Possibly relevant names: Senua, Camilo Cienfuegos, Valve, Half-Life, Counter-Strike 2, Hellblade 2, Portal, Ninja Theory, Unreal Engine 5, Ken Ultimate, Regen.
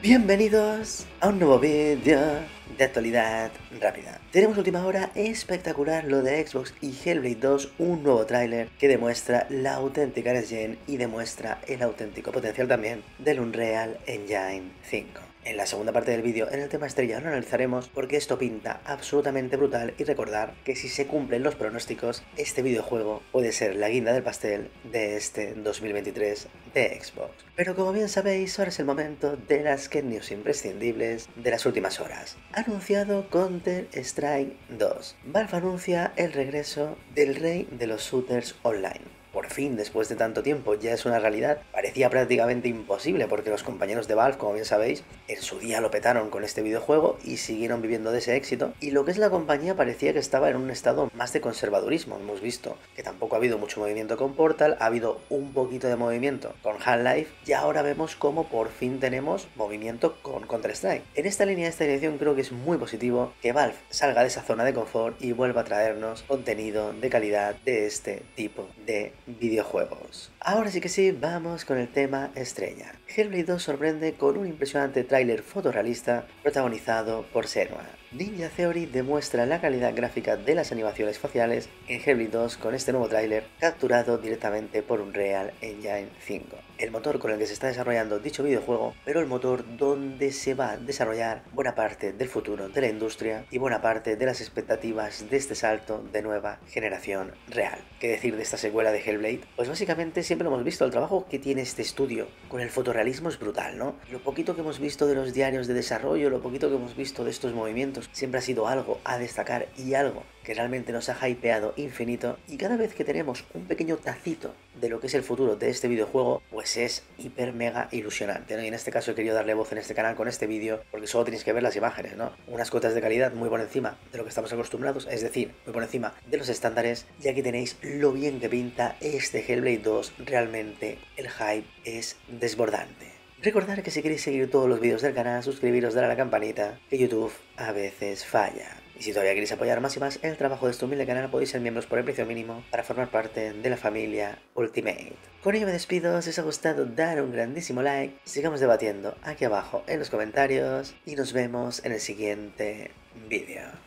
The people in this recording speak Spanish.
Bienvenidos a un nuevo vídeo de actualidad rápida. Tenemos última hora espectacular lo de Xbox y Hellblade 2, un nuevo tráiler que demuestra la auténtica Regen y demuestra el auténtico potencial también del Unreal Engine 5. En la segunda parte del vídeo, en el tema estrella, lo analizaremos porque esto pinta absolutamente brutal, y recordar que si se cumplen los pronósticos, este videojuego puede ser la guinda del pastel de este 2023 de Xbox. Pero como bien sabéis, ahora es el momento de las que news imprescindibles de las últimas horas. Anunciado Counter-Strike 2. Valve anuncia el regreso del rey de los shooters online. Por fin, después de tanto tiempo, ya es una realidad. Parecía prácticamente imposible porque los compañeros de Valve, como bien sabéis, en su día lo petaron con este videojuego y siguieron viviendo de ese éxito. Y lo que es la compañía parecía que estaba en un estado más de conservadurismo. Hemos visto que tampoco ha habido mucho movimiento con Portal, ha habido un poquito de movimiento con Half-Life, y ahora vemos cómo por fin tenemos movimiento con Counter-Strike. En esta línea, de esta dirección, creo que es muy positivo que Valve salga de esa zona de confort y vuelva a traernos contenido de calidad de este tipo de videojuegos. Ahora sí que sí, vamos con el tema estrella. Hellblade 2 sorprende con un impresionante tráiler fotorrealista protagonizado por Senua. Ninja Theory demuestra la calidad gráfica de las animaciones faciales en Hellblade 2 con este nuevo tráiler capturado directamente por Unreal Engine 5. El motor con el que se está desarrollando dicho videojuego, pero el motor donde se va a desarrollar buena parte del futuro de la industria y buena parte de las expectativas de este salto de nueva generación real. ¿Qué decir de esta secuela de Hellblade? Pues básicamente siempre hemos visto el trabajo que tiene este estudio con el fotorrealismo es brutal, ¿no? Lo poquito que hemos visto de los diarios de desarrollo, lo poquito que hemos visto de estos movimientos, siempre ha sido algo a destacar y algo que realmente nos ha hypeado infinito, y cada vez que tenemos un pequeño tacito de lo que es el futuro de este videojuego, pues es hiper mega ilusionante, ¿no? Y en este caso he querido darle voz en este canal con este vídeo, porque solo tenéis que ver las imágenes, ¿no? Unas cotas de calidad muy por encima de lo que estamos acostumbrados, es decir, muy por encima de los estándares, y aquí tenéis lo bien que pinta este Hellblade 2, realmente el hype es desbordante. Recordad que si queréis seguir todos los vídeos del canal, suscribiros, dar a la campanita, que YouTube a veces falla. Y si todavía queréis apoyar más y más el trabajo de este humilde canal, podéis ser miembros por el precio mínimo para formar parte de la familia Ultimate. Con ello me despido, si os ha gustado dar un grandísimo like, sigamos debatiendo aquí abajo en los comentarios y nos vemos en el siguiente vídeo.